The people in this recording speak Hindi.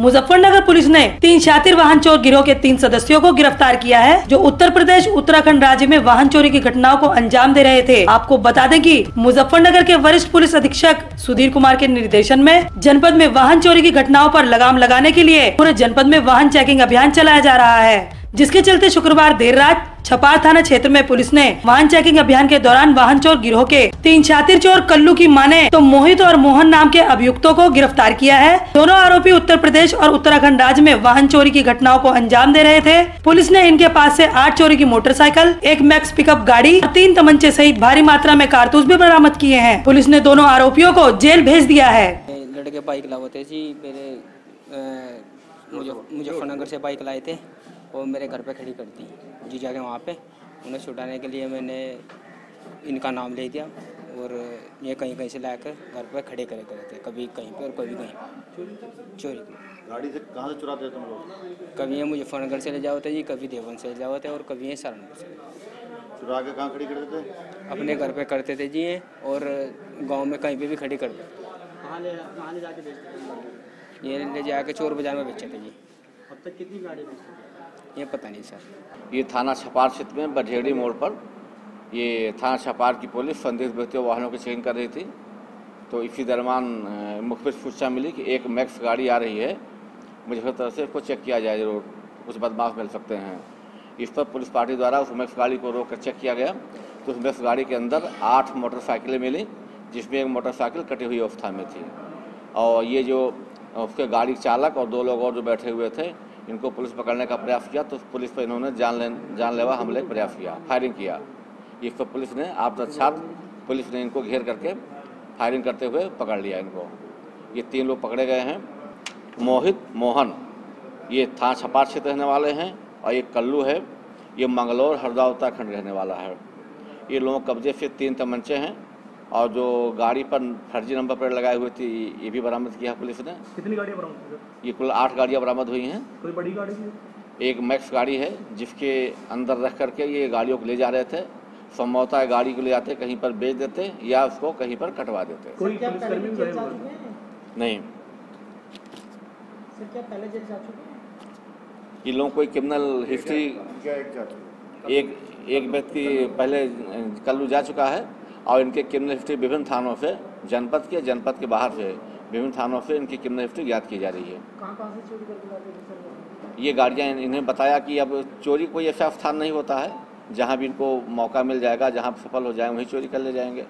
मुजफ्फरनगर पुलिस ने 3 शातिर वाहन चोर गिरोह के 3 सदस्यों को गिरफ्तार किया है, जो उत्तर प्रदेश उत्तराखंड राज्य में वाहन चोरी की घटनाओं को अंजाम दे रहे थे। आपको बता दें कि मुजफ्फरनगर के वरिष्ठ पुलिस अधीक्षक सुधीर कुमार के निर्देशन में जनपद में वाहन चोरी की घटनाओं पर लगाम लगाने के लिए पूरे जनपद में वाहन चेकिंग अभियान चलाया जा रहा है, जिसके चलते शुक्रवार देर रात छपार थाना क्षेत्र में पुलिस ने वाहन चेकिंग अभियान के दौरान वाहन चोर गिरोह के 3 शातिर चोर कल्लू की माने तो मोहित और मोहन नाम के अभियुक्तों को गिरफ्तार किया है। दोनों आरोपी उत्तर प्रदेश और उत्तराखंड राज्य में वाहन चोरी की घटनाओं को अंजाम दे रहे थे। पुलिस ने इनके पास से 8 चोरी की मोटरसाइकिल, 1 मैक्स पिकअप गाड़ी और 3 तमंचे सहित भारी मात्रा में कारतूस भी बरामद किए हैं। पुलिस ने दोनों आरोपियों को जेल भेज दिया है। लड़के बाइक लाते मुजफ्फरनगर से बाइक लाए थे और मेरे घर पे खड़ी कर दी। जी जाके वहाँ पे उन्हें छुड़ाने के लिए मैंने इनका नाम ले दिया और ये कहीं कहीं से लाकर घर पे खड़े करे करते, कभी कहीं पे और कभी कहीं चोरी गाड़ी से। कहाँ से चुराते तुम लोग? कभी ये मुजफ्फरनगर से ले जाते जी, कभी देवन से ले जाते और कभी ये सहारनपुर से चुरा के। कहाँ खड़ी करते थे? अपने घर पे करते थे जी और गाँव में कहीं पर भी खड़ी करते। कहाँ ले जाके बेचते? ये ले जाके चोर बाजार में बेचते जी। अब तक कितनी गाड़ी ये पता नहीं सर। ये थाना छपार क्षेत्र में बढेड़ी मोड़ पर ये थाना छपार की पुलिस संदिग्ध व्यक्ति वाहनों की चेकिंग कर रही थी, तो इसी दरमियान मुखबिर सूचना मिली कि एक मैक्स गाड़ी आ रही है मुजफ्फरनगर से, इसको चेक किया जाए जरूर, कुछ बदमाश मिल सकते हैं। इस पर पुलिस पार्टी द्वारा उस मैक्स गाड़ी को रोक कर चेक किया गया तो उस मैक्स गाड़ी के अंदर 8 मोटरसाइकिलें मिली, जिसमें एक मोटरसाइकिल कटी हुई अवस्था में थी और ये जो उसके गाड़ी चालक और 2 लोग और जो बैठे हुए थे इनको पुलिस पकड़ने का प्रयास किया तो पुलिस पर इन्होंने जानलेवा हमले का प्रयास किया, फायरिंग किया। इस पर पुलिस ने आपदाछाप पुलिस ने इनको घेर करके फायरिंग करते हुए पकड़ लिया इनको। ये 3 लोग पकड़े गए हैं, मोहित मोहन ये थाना छपार क्षेत्र रहने वाले हैं और ये कल्लू है ये मंगलौर हरद्वार उत्तराखंड रहने वाला है। ये लोगों कब्जे से 3 तमंचे हैं और जो गाड़ी पर फर्जी नंबर प्लेट लगाए हुए थी ये भी बरामद किया पुलिस ने। कितनी गाड़ियाँ बरामद हुई? ये कुल 8 गाड़ियाँ बरामद हुई हैं। कोई बड़ी गाड़ी है? एक मैक्स गाड़ी है जिसके अंदर रख करके ये गाड़ियों को ले जा रहे थे, संभवतः गाड़ी को ले जाते कहीं पर बेच देते या उसको कहीं पर कटवा देते। कोई नहीं ये लोग कोई क्रिमिनल हिस्ट्री, एक व्यक्ति पहले कल्लू जा चुका है और इनके क्रिमिनल हिस्ट्री विभिन्न थानों से जनपद के बाहर से विभिन्न थानों से इनकी क्रिमिनल हिस्ट्री ज्ञात की जा रही है। कहां से चोरी करके ये गाड़ियाँ इन्हें बताया कि अब चोरी कोई ऐसा स्थान नहीं होता है जहां भी इनको मौका मिल जाएगा, जहां सफल हो जाए वहीं चोरी कर ले जाएंगे।